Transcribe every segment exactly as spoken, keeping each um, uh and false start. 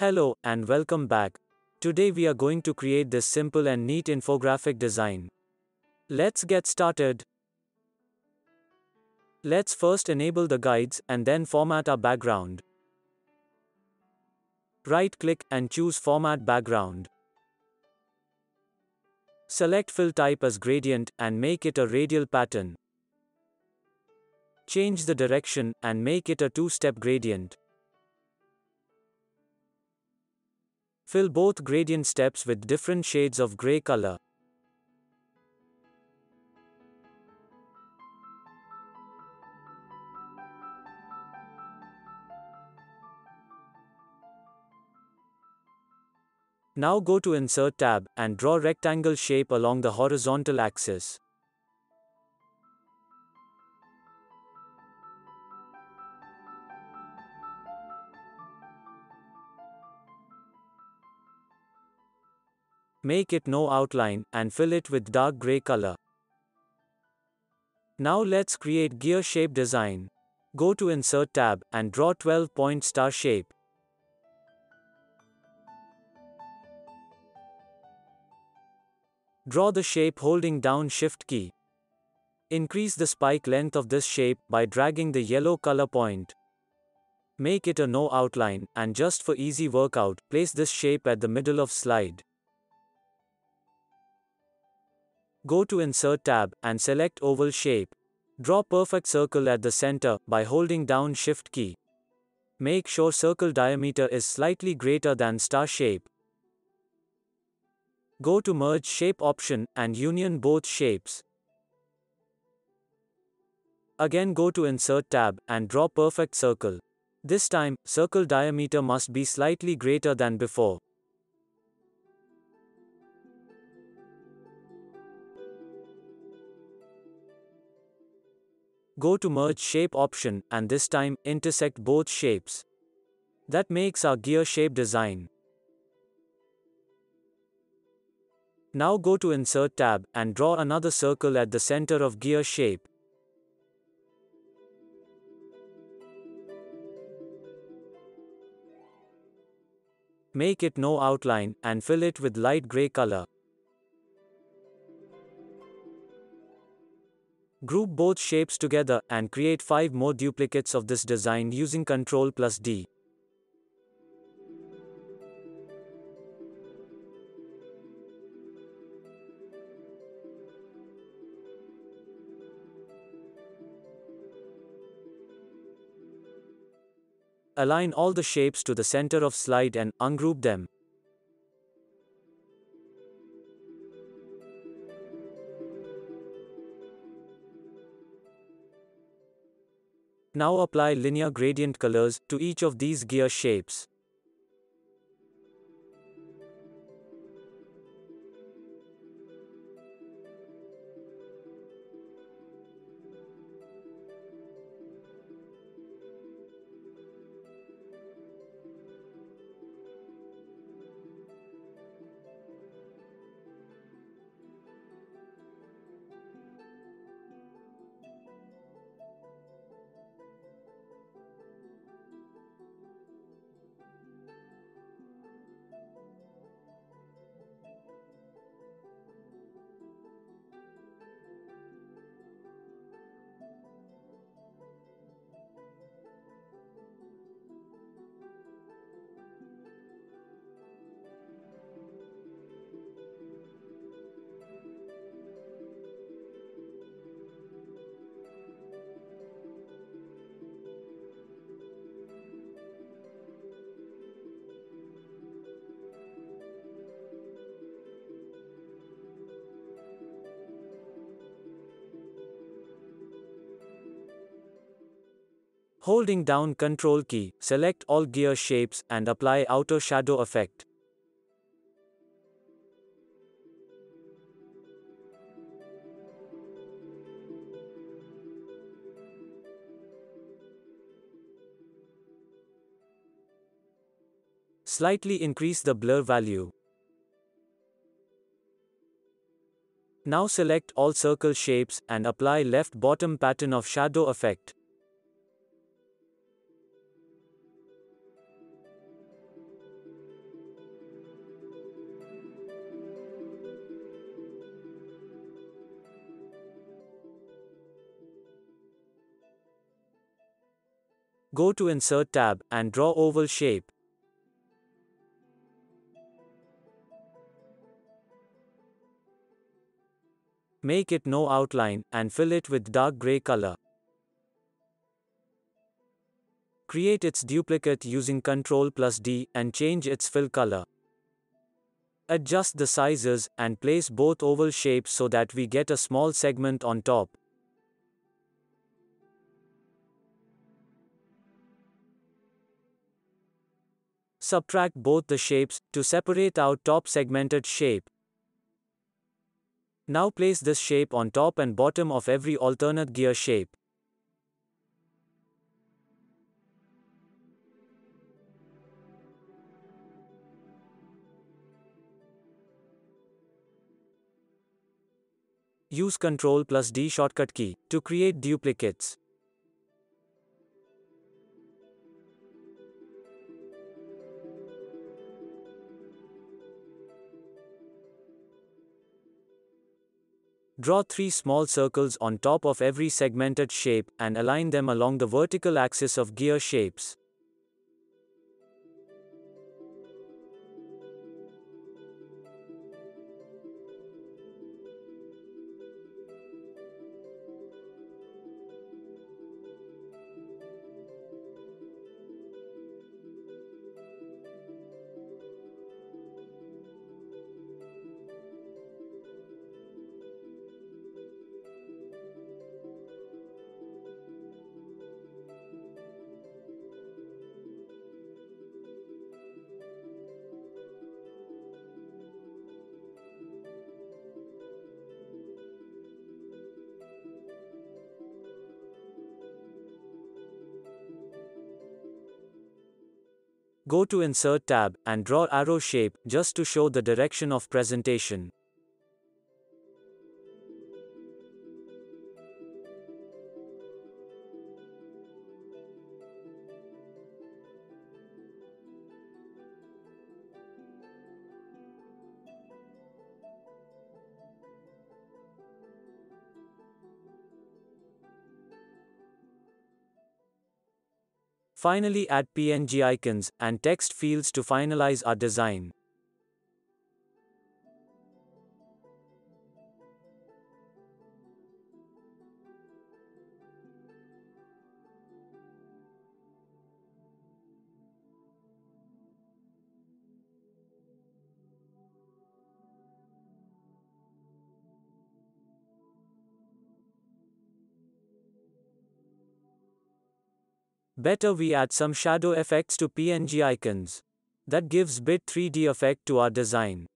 Hello and welcome back. Today we are going to create this simple and neat infographic design. Let's get started. Let's first enable the guides and then format our background. Right-click and choose Format Background. Select Fill Type as Gradient and make it a radial pattern. Change the direction and make it a two-step gradient. Fill both gradient steps with different shades of gray color. Now go to Insert tab and draw rectangle shape along the horizontal axis. Make it no outline and fill it with dark gray color. Now let's create gear shape design. Go to Insert tab and draw twelve point star shape. Draw the shape holding down Shift key. Increase the spike length of this shape by dragging the yellow color point. Make it a no outline and just for easy workout, place this shape at the middle of slide. Go to Insert tab and select Oval shape. Draw perfect circle at the center by holding down Shift key. Make sure circle diameter is slightly greater than star shape. Go to Merge shape option and union both shapes. Again go to Insert tab and draw perfect circle. This time, circle diameter must be slightly greater than before. Go to Merge shape option and this time, intersect both shapes. That makes our gear shape design. Now go to Insert tab and draw another circle at the center of gear shape. Make it no outline and fill it with light gray color. Group both shapes together and create five more duplicates of this design using control plus D. Align all the shapes to the center of slide and ungroup them. Now apply linear gradient colors to each of these gear shapes. Holding down Control key, select all gear shapes and apply outer shadow effect. Slightly increase the blur value. Now select all circle shapes and apply left bottom pattern of shadow effect. Go to Insert tab and draw oval shape. Make it no outline and fill it with dark gray color. Create its duplicate using control plus D and change its fill color. Adjust the sizes and place both oval shapes so that we get a small segment on top. Subtract both the shapes to separate out top segmented shape. Now place this shape on top and bottom of every alternate gear shape. Use control plus D shortcut key to create duplicates. Draw three small circles on top of every segmented shape and align them along the vertical axis of gear shapes. Go to Insert tab and draw arrow shape just to show the direction of presentation. Finally, add P N G icons and text fields to finalize our design. Better we add some shadow effects to P N G icons. That gives bit three D effect to our design.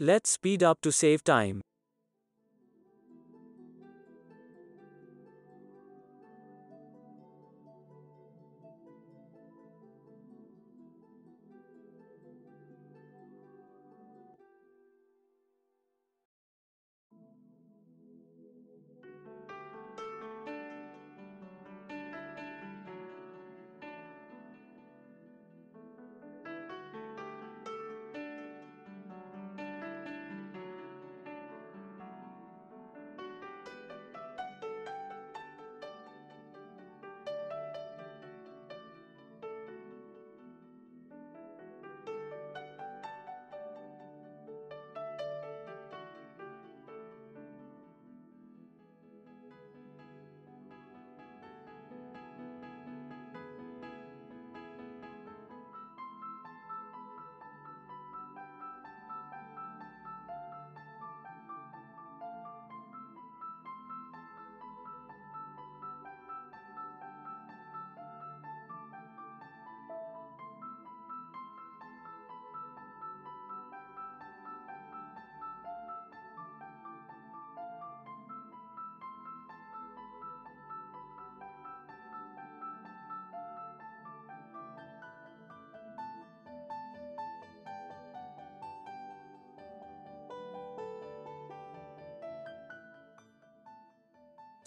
Let's speed up to save time.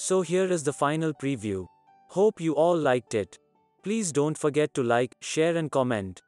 So here is the final preview. Hope you all liked it. Please don't forget to like, share and comment.